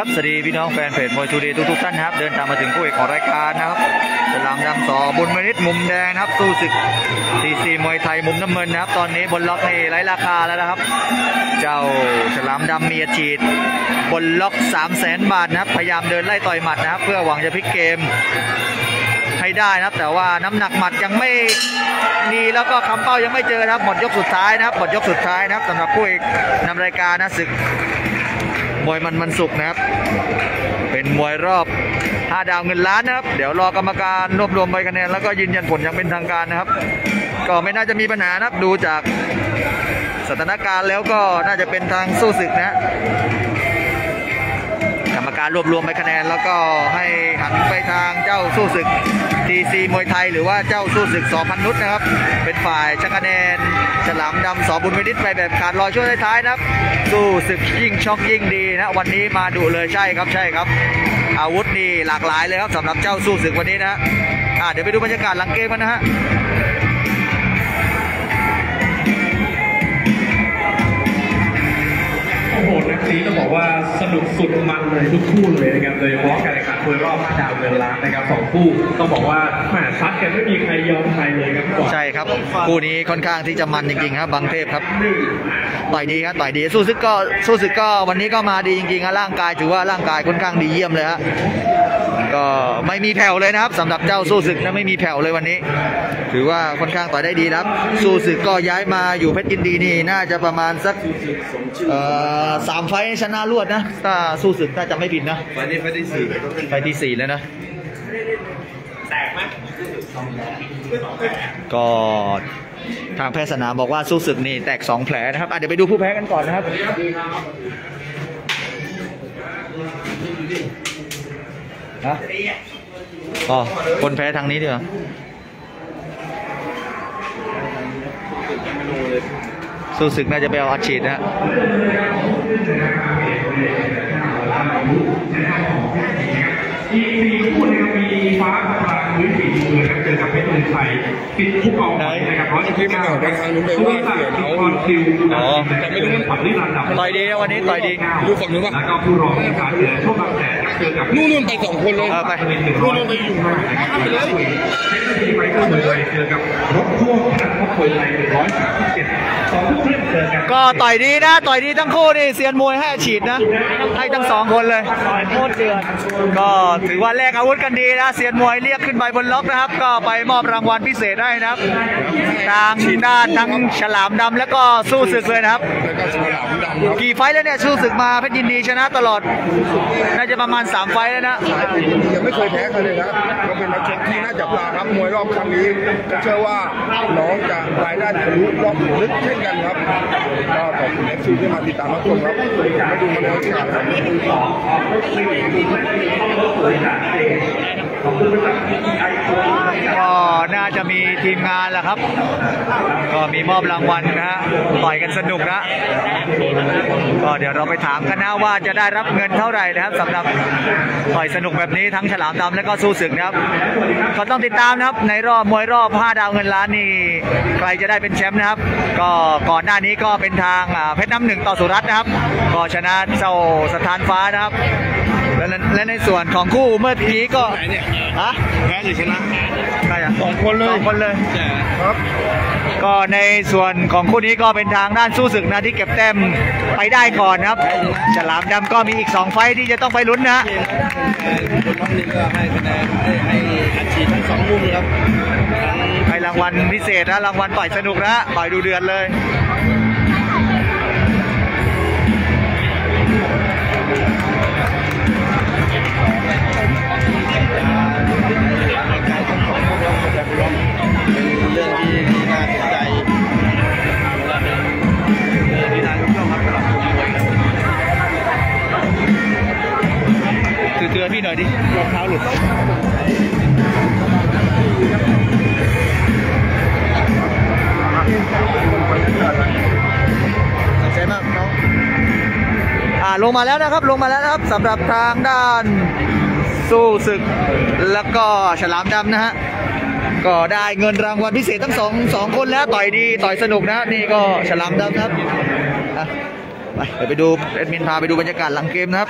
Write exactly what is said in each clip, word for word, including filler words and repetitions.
ครับสวัสดีพี่น้องแฟนเพจมวยทูเดย์ทุกๆท่านนะครับเดินทางมาถึงคู่เอกของรายการนะครับฉลามดำสอบุญมนิษฐ์มุมแดงนะครับสู้ศึกซีซีมวยไทยมุมน้ำเงินนะครับตอนนี้บนล็อกในไร้ราคาแล้วนะครับเจ้าฉลามดำมีอาชีพบนล็อก สามแสน บาทนะครับพยายามเดินไล่ต่อยหมัดนะครับเพื่อหวังจะพลิกเกมให้ได้นะครับแต่ว่าน้ำหนักหมัดยังไม่ดีแล้วก็คำเป้ายังไม่เจอนะครับหมดยกสุดท้ายนะครับหมดยกสุดท้ายนะครับสำหรับคู่เอกนำรายการนะศึกมวยมันมันสุกนะครับเป็นมวยรอบห้าดาวเงินล้านนะครับเดี๋ยวรอกรรมการรวบรวมใบคะแนนแล้วก็ยืนยันผลอย่างเป็นทางการนะครับก็ไม่น่าจะมีปัญหานะครับดูจากสถานการณ์แล้วก็น่าจะเป็นทางสู้ศึกนะกรรมการรวบรวมใบคะแนนแล้วก็ให้หันไปทางเจ้าสู้ศึกทีซีมวยไทยหรือว่าเจ้าสู้ศึกสอพันนุชนะครับเป็นฝ่ายชนะคะแนนฉลามดำสอบุญวินิจไปแบบขาดลอยช่วงท้ายนะครับสู้ศึกยิ่งช็อกยิ่งดีนะวันนี้มาดุเลยใช่ครับใช่ครับอาวุธนี่หลากหลายเลยครับสำหรับเจ้าสู้ศึกวันนี้นะอ่ะเดี๋ยวไปดูบรรยากาศหลังเกมกันนะฮะโอ้โหนักนี้ต้องบอกว่าสนุกสุดมันเลยทุกคู่เลยนะครับโดยเฉพาะการแข่งขันมวยรอบห้าดาวเงินล้านนะครับสองคู่ต้องบอกว่าแหมซัดกันไม่มีใครยอมใครเลยครับใช่ครับคู่นี้ค่อนข้างที่จะมันจริงๆครับบางเทพครับต่อยดีครับต่อยดีสู้ศึกก็สู้ศึกก็วันนี้ก็มาดีจริงๆครับร่างกายถือว่าร่างกายค่อนข้างดีเยี่ยมเลยฮะก็ไม่มีแผ่วเลยนะครับสำหรับเจ้าสู้ศึกนะไม่มีแผ่วเลยวันนี้ถือว่าค่อนข้างต่อยได้ดีครับสู้ศึกก็ย้ายมาอยู่เพชรยินดีนี่น่าจะประมาณสักสามไฟชนะรวดนะถ้าสู้ศึกน่าจะไม่ผิดนะไฟที่ไฟที่สี่ไฟที่สี่แล้วนะแตกไหมก็ทางแพทย์สนามบอกว่าสู้ศึกนี่แตกสองแผลนะครับเดี๋ยวไปดูผู้แพ้กันก่อนนะครับนะอ๋อคนแพ้ทางนี้ดีกว่าสู้ศึกน่าจะไปเอาอัดฉีดนะฮะต่อยดีนะวันนี้ต่อยดีดูฝั่งนู้นป่ะนู่นนู่นไปสองคนเลยไปนู่นนู่นไปอยู่ไปเลยไปเลยเจอกับรถพ่วงนักมวยไทยร้อยสามสิบเจ็ดสองคู่เจอกันก็ต่อยดีนะต่อยดีทั้งคู่นี่เซียนมวยให้ฉีดนะให้ทั้งสองคนเลยโคตรเดือดก็ถือว่าแลกอาวุธกันดีนะเซียนมวยเรียกขึ้นไปบนล็อกนะครับก็ไปมอบรางวัลพิเศษให้นะครับทางด้านทั้งฉลามดำแล้วก็สู้ศึกเลยนะครับกี่ไฟแล้วเนี่ยสู้ศึกมาเพชรยินดีชนะตลอดน่าจะประมาณสามไฟแล้วนะยังไม่เคยแพ้ใครเลยนะก็เป็นนักชกที่น่าจับตาครับมวยรอบครั้งนี้เชื่อว่าน้องจะรายได้ทะลุรอบลึกเช่นกันครับก็ขอบคุณเอฟซีที่มาติดตามรับชมครับมาดูมาแล้วกันก็น่าจะมีทีมงานแหละครับก็มีมอบรางวัลนะต่อยกันสนุกนะก็เดี๋ยวเราไปถามกันนะว่าจะได้รับเงินเท่าไหร่นะครับสำหรับต่อยสนุกแบบนี้ทั้งฉลามดำและก็สู้ศึกนะครับก็ต้องติดตามนะครับในรอบมวยรอบห้าดาวเงินล้านนี่ใครจะได้เป็นแชมป์นะครับก็ก่อนหน้านี้ก็เป็นทางเพชรน้ำหนึ่งต่อสุรัตน์นะครับก็ชนะเจ้าสถานฟ้านะครับและในส่วนของคู่เมื่อกี้ก็ฮะแพ้หรือชนะใครอ่ะสองคนเลยสองคนเลยครับก็ในส่วนของคู่นี้ก็เป็นทางด้านสู้ศึกนะที่เก็บแต้มไปได้ก่อนครับฉลามดำก็มีอีกสองไฟที่จะต้องไปลุ้นนะรอบนี้ก็ให้คะแนนให้อัดฉีดทั้งสองมุมครับให้รางวัลพิเศษนะรางวัลต่อยสนุกนะต่อยดูเดือดเลยเตือนพี่หน่อยดิรองเท้าหลุดขอบใจมากน้องอ่าลงมาแล้วนะครับลงมาแล้วนะครับสำหรับทางด้านสู้ศึกแล้วก็ฉลามดำนะฮะก็ได้เงินรางวัลพิเศษทั้งสองสองคนแล้วต่อยดีต่อยสนุกนะนี่ก็ฉลามดำครับ เดี๋ยวไปดูเอ็ดมินพาไปดูบรรยากาศหลังเกมนะครับ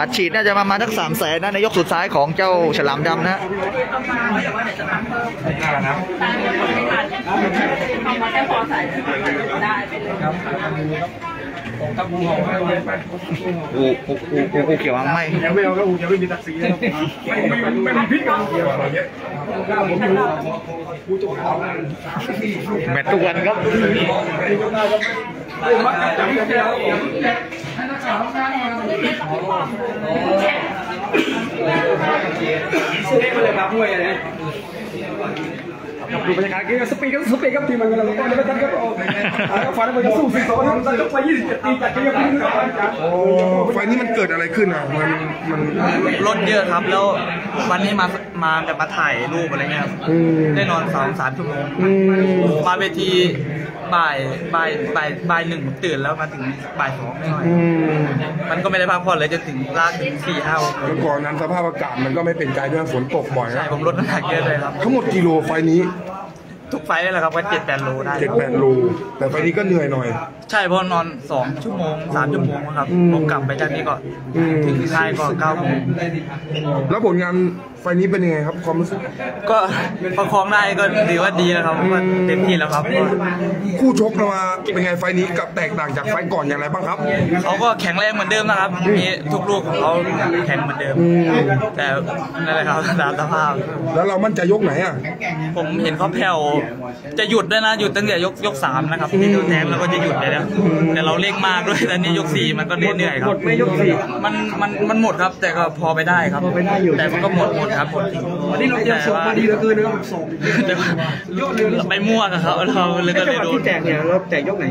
อัดฉีดน่าจะประมาณสักสามแสนนะในยกสุดท้ายของเจ้าฉลามดำนะอูอูอูอูเขียวอังไม่ยังไม่เอาแล้วอูยังไม่มีตักสีเลยไม่ไม่มีพิษกันแมตช์ทุกวันครับดูบรรยากาศกันสปีดกันสปีดครับทีมมันกำลังก้อนแล้วกันครับโอ้ฝ่ายนั้นมันสู้สิบสองตัดยกไปยี่สิบเจ็ดตีจัดกันยังไม่รู้กันโอ้ฝ่ายนี้มันเกิดอะไรขึ้นอ่ะมันมันรถเยอะครับแล้ววันนี้มามาแบบมาถ่ายรูปอะไรเงี้ยได้นอนสองสามชั่วโมงมาเวทีบ่ายบ่ายบ่ายบ่ายหนึ่งผมตื่นแล้วมาถึงบ่ายสองไม่น้อยมันก็ไม่ได้พักผ่อนเลยจนถึงลากถึงสี่ห้าวันก่อนนั้นสภาพอากาศมันก็ไม่เป็นใจด้วยฝนตกบ่อยใช่ผมลดน้ำหนักเยอะเลยครับทั้งหมดกิโลไฟนี้ทุกไฟเลยแหละครับว่าเจ็ดแปดโลได้เจ็ดแปดโลแต่ไฟนี้ก็เหนื่อยหน่อยใช่เพราะนอนสองชั่วโมงสามชั่วโมงครับผมกลับไปจากนี้ก็ถึงค่ายก็เก้าโมงแล้วผลงานไฟนี้เป็นยังไงครับความรู้สึกก็ประคองได้ก็ถือว่าดีแล้วครับมันเต็มที่แล้วครับคู่ชกเราเป็นไงไฟนี้กับแตกต่างจากไฟก่อนอย่างไรบ้างครับเขาก็แข็งแรงเหมือนเดิมนะครับมีทุกลูกของเขาแข็งเหมือนเดิมแต่นั่นแหละครับตามสภาพแล้วเรามั่นใจยกไหนอ่ะผมเห็นเขาแผ่วจะหยุดด้วยนะหยุดตั้งแต่ยกยกสามนะครับที่โดนแทงแล้วก็จะหยุดเลยนะแต่เราเร่งมากด้วยตอนนี้ยกสี่มันก็เหนื่อยครับหมดไม่ยกสี่มันมันมันหมดครับแต่ก็พอไปได้ครับแต่มันก็หมดหมดครับหมดวันนี้เราจะส่งมาดีเหลือเกินนะครับส่งไปมั่วกับเขาเราเลยก็เลยโดนแตกเนี่ยเราแตกยกไหน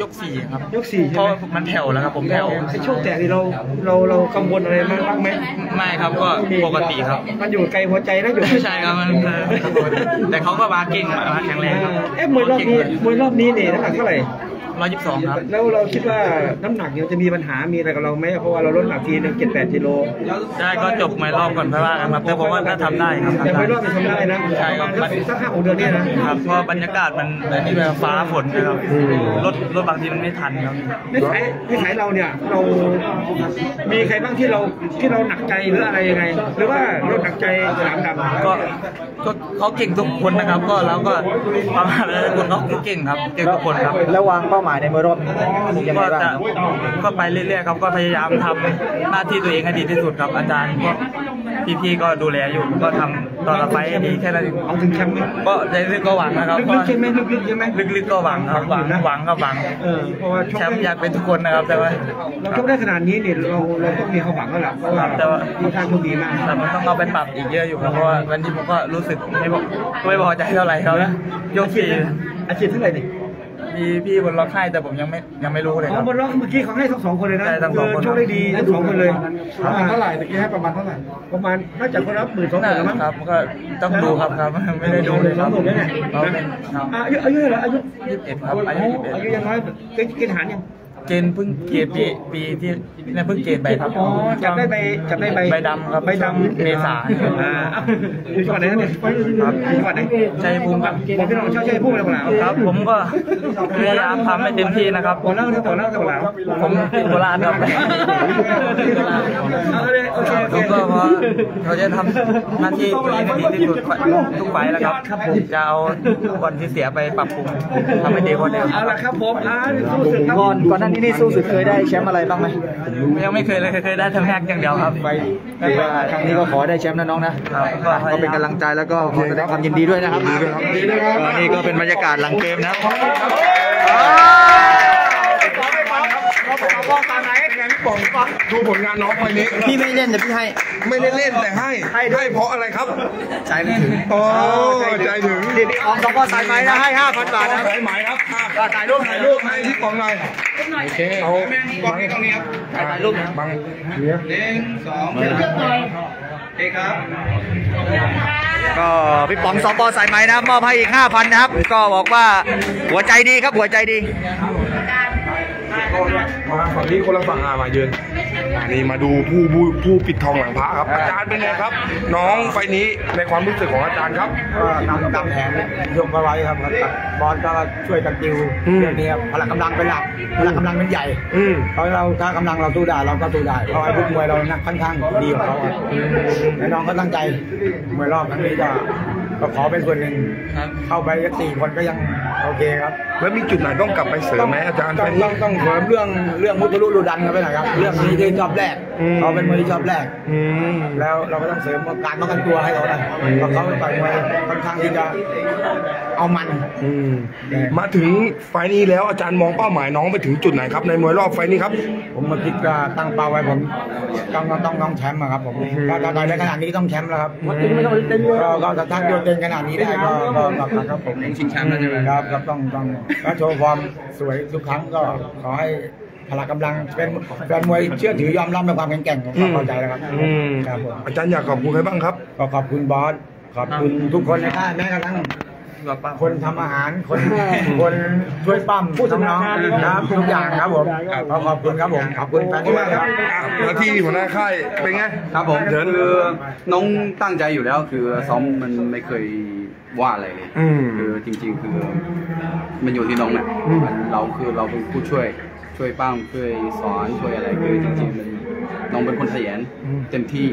ยกสี่ครับยกสี่เพราะมันแผ่วแล้วครับผมแผ่วช่วงแตกนี่เราเราเรากังวลอะไรมากบ้างไหมไม่ครับก็ปกติครับมันอยู่ไกลหัวใจแล้วอยู่ใช่ครับมันแต่เขาก็บาร์เก่งมาแข็งแรงครับเอ๊ะมวยรอบนี้มวยรอบนี้เนี่ยน้ำหนักเท่าไหร่ร้อยยี่สิบสองครับแล้วเราคิดว่าน้ำหนักเนี่ยจะมีปัญหามีอะไรกับเราไหมเพราะว่าเราลดหนักทีนึงเจ็ดแปดกิโลได้ก็จบมวยรอบก่อนเพราะว่าครับแต่ผมว่าถ้าทำได้ครับแต่มวยรอบมันทำได้นะใช่ครับสักห้าหกเดือนนี่นะครับเพราะบรรยากาศมันแบบนี้แบบฟ้าฝนนะครับรถรถบางทีมันไม่ทันครับในสายในสายเราเนี่ยเรามีใครบ้างที่เราที่เราหนักใจหรืออะไรยังไงหรือว่าเราหนักใจฉลามดำก็ก็เขาเก่งทุกคนนะครับก็เราก็ประมาณนั้นคนเขาเก่งครับเก่งทุกคนครับแล้ววางเป้าหมายในมวยรอบยังไงบ้างก็ไปเรื่อยๆครับก็พยายามทำหน้าที่ตัวเองให้ดีที่สุดครับอาจารย์ก็พี่ๆก็ดูแลอยู่ก็ทำต่อไปให้ดีแค่นั้นเอาถึงแชมป์ก็ใจลึกก็หวังนะครับลึกๆใช่ไหมลึกๆใช่ไหมลึกๆก็หวังครับหวังหวังก็หวังเพราะว่าแชมป์อยากเป็นทุกคนนะครับแต่ว่าเราชกได้ขนาดนี้เนี่ยเราเราต้องมีความหวังแล้วล่ะเพราะว่าทุกท่านก็ดีมากแต่มันต้องเอาไปปรับอีกเยอะอยู่ครับเพราะว่าวันนี้ผมก็รู้สึกไม่พอไม่พอใจเท่าไหร่ครับยกสี่อาชีพเท่าไหร่เนี่ยพี่พี่บนล็อกให้แต่ผมยังไม่ยังไม่รู้เลยครับบนล็อกเมื่อกี้เขาให้ทั้งสองคนเลยนะทั้งสองคนโชคได้ดีทั้งสองคนเลยประมาณเท่าไหร่เมื่อกี้ให้ประมาณเท่าไหร่ประมาณน่าจะคนรับหมื่นสองหมื่นแล้วครับก็ต้องดูครับครับไม่ได้ดูเลยครับอายุเท่าไหร่อายุยี่สิบเอ็ดครับอายุยี่สิบเอ็ดอายุยังน้อยเกณฑ์ทหารยังเกณฑ์เพิ่งเกณฑ์ปีปีที่เพิ่งเกณฑ์ไปครับอ๋อจับได้ใบจับได้ใบใบดำครับใบดำเมษาอ่าจังหวัดไหนเนี่ยจังหวัดไหนชัยภูมิครับผมพี่น้องชาวชัยภูมิเลยคนละครับผมก็พยายามทำให้เต็มที่นะครับผมเล่าเรื่องผมเล่าเรื่องคนละผมเป็นโบราณครับผมก็เราจะทำหน้าที่ตัวเองให้ดีที่สุดทุกไฟแล้วครับจะเอาวันที่เสียไปปรับปรุงทำให้ดีกว่าเดิมเอาละครับผมอ่าสู้สึกก่อนก่อนหน้านี่สู้สึกเคยได้แชมป์อะไรบ้างไหมยังไม่เคยเลยเคยได้แชมป์แรกอย่างเดียวครับไปครั้งนี้ก็ขอได้แชมป์นะน้องนะก็เป็นกำลังใจแล้วก็ขอแสดงความยินดีด้วยนะครับนี่ก็เป็นบรรยากาศหลังเกมนะดูผลงานน้องไปนี้พี่ไม่เล่นแต่พี่ให้ไม่ได้เล่นแต่ให้ให้เพราะอะไรครับใจถึงโอ้ใจถึงดิออมสองก็สายไหมนะให้ห้าพันบาทนะสายไหมครับถ่ายรูปถ่ายรูปให้ที่กองหน่อยโอเคเอาบังตรงนี้ครับถ่ายรูปบังหนึ่งสองเด็กครับก็พี่ป๋องสองปอสายไหมนะมอบให้อีกห้าพันนะครับก็บอกว่าหัวใจดีครับหัวใจดีคนละฝั่งอามายืน นี่มาดูผู้ผู้ผู้ปิดทองหลังพระครับอาจารย์เป็นไงครับน้องไฟนี้ในความรู้สึกของอาจารย์ครับนำนำแผนยกมาไว้ครับบอลก็ช่วยกันติวเรื่องนี้ครับพลังกำลังเป็นหลักพลังกำลังเป็นใหญ่เพราะเราถ้ากำลังเราสู้ได้เราก็สู้ได้เพราะไอ้พวกมวยเรานักค่อนข้างดีกว่าเขาและน้องก็ตั้งใจมวยรอบครั้งนี้ก็ก็ขอเป็นส่วนหนึ่งเข้าไปสี่คนก็ยังโอเคครับแล้วมีจุดไหนต้องกลับไปเสริมไหมอาจารย์ต้องต้องเสริมเรื่องเรื่องมุทะลุรูดันกันไปหน่อยครับเรื่องนี้ที่ชอบแรกเขาเป็นมวยที่ชอบแรกแล้วเราก็ต้องเสริมการป้องกันตัวให้เขาหน่อยเพราะเขาเป็นฝ่ายมวยค่อนข้างที่จะเอามันมาถึงไฟนี้แล้วอาจารย์มองเป้าหมายน้องไปถึงจุดไหนครับในมวยรอบไฟนี้ครับผมมาคิดว่าตั้งเป้าไว้ผมต้องต้องต้องแชมป์ครับผมถ้าต่อยได้ขนาดนี้ต้องแชมป์แล้วครับเราเราจะทักโยนเก่งขนาดนี้ได้ก็ครับผมชิงแชมป์แล้วใช่ไหมครับก็ต้องต้องก็โชว์ความสวยทุกครั้งก็ขอให้พละกำลังเป็นแฟนมวยเชื่อถือยอมรับในความแข็งแกร่งเข้าใจแล้วครับครับอาจารย์อยากขอบคุณใครบ้างครับก็ขอบคุณบอสขอบคุณทุกคนในค่ายแม้กระทั่งคนทำอาหารคนคนช่วยปั้มผู้ทำน้องครับทุกอย่างครับผมขอบคุณครับผมขอบคุณแฟนมากครับแล้วที่หัวหน้าค่ายเป็นไงครับผมคือน้องตั้งใจอยู่แล้วคือซ้อมมันไม่เคยว่าอะไรเลยคือจริงๆคือมันอยู่ที่น้องแหละเราคือเราเป็นผู้ช่วยช่วยปั้มช่วยสอนช่วยอะไรคือจริงๆมันน้องเป็นคนขยันเต็มที่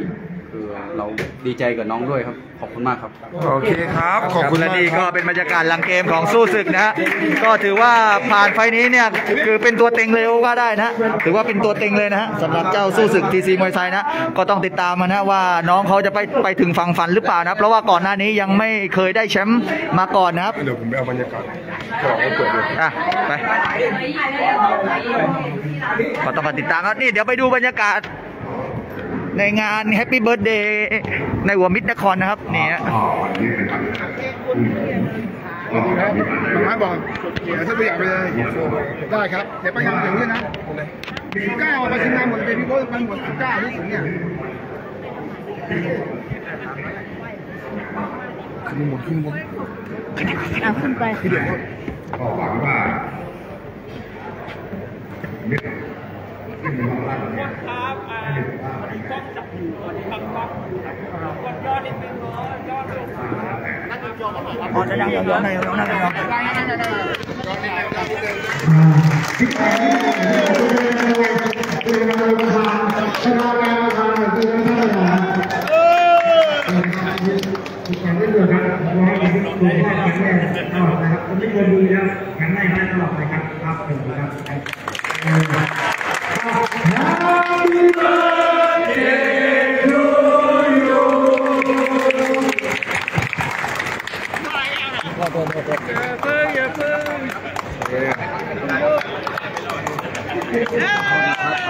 คือเราดีใจกับน้องด้วยครับขอบคุณมากครับโอเคครับขอบคุณและนี่ก็เป็นบรรยากาศหลังเกมของสู้ศึกนะฮะก็ถือว่าผ่านไฟนี้เนี่ยคือเป็นตัวเต็งเลยก็ได้นะถือว่าเป็นตัวเต็งเลยนะฮะสำหรับเจ้าสู้ศึกทีซีมวยไทยนะก็ต้องติดตามนะว่าน้องเขาจะไปไปถึงฝั่งฝันหรือเปล่านะเพราะว่าก่อนหน้านี้ยังไม่เคยได้แชมป์มาก่อนนะครับเดี๋ยวผมไปเอาบรรยากาศอ่ะไปก็ต้องติดตามครับนี่เดี๋ยวไปดูบรรยากาศในงานแฮปปี้เบิร์ธเดย์ในหัวมิตรนครนะครับนี่ฮะไม้บอกเดี๋ยวถ้าตัวอย่างไปเลยได้ครับเดี๋ยวไปงานถึงด้วยนะสิบเก้าไปถึงงานหมดเลยพี่โก้ไปหมดสิบเก้าที่ถึงเนี่ยขึ้นหมดขึ้นหมดขึ้นไปขึ้นเดี๋ยวก็หวังว่าครับ มีกล้องจับอยู่ตอนนี้บางกล้องอยู่กดยอดนิดนึงเนาะยอดลงน่าจะยอดกันหน่อยครับพอจะยังยังยังยังยังยังยังHappy birthday to you. อย่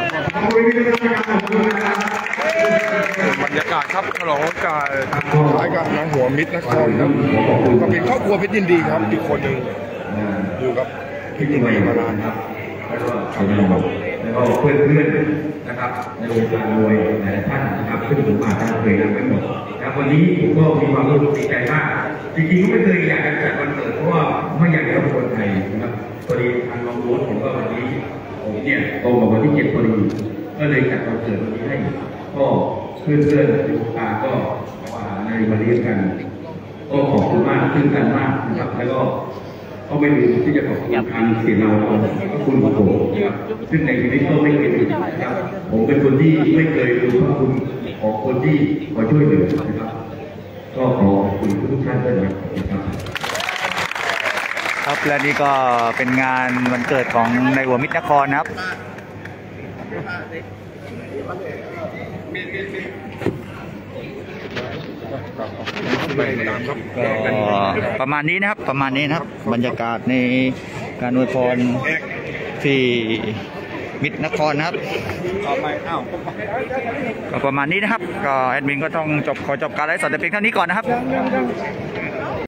าเพิ่งอย่าเพิ่งบรรยากาศครับฉลองการรายการนางหัวมิตรนครครับก็เป็นครอบครัวเพชรยินดีครับอีกคนหนึ่งอยู่กับเพชรยินดีมานานครับแล้วก็เพื่อนเพื่อนนะครับในวงการมวยหลายท่านนะครับขึ้นถึงมาท่านเคยนำกันหมดแต่วันนี้ผมก็มีความรู้สึกดีใจมากจริงๆไม่เคยอยากจะจัดวันเกิดเพราะว่าไม่อยากจะรบกวนใครนะครับพอดีทางรองโรสผมก็วันนี้ผมเนี่ยโตมาวันที่เจ็ดพอดีก็เลยจัดวันเกิดวันนี้ให้ก็เพื่อนเพื่อนในวงการก็ในมาเรียนกันก็ขอบคุณมากซึ้งกันมากนะครับแล้วก็ก็ไม่มีที่จะขอบคุณทางเสียเราคุณโอ้โหซึ่งในชีวิตก็ไม่เคยมีนะครับผมเป็นคนที่ไม่เคยรู้ว่าคุณของคนที่คอยช่วยเหลือนะครับก็ขอขอบคุณทุกท่านด้วยนะครับครับและนี่ก็เป็นงานวันเกิดของในหัวมิตรนครนะครับประมาณนี้นะครับประมาณนี้นะครับบรรยากาศในการอวยพรที่มิตรนครนะครับก็ประมาณนี้นะครับก็แอดมินก็ต้องจบขอจบการไลฟ์สดแต่เพียงเท่านี้ก่อนนะครับ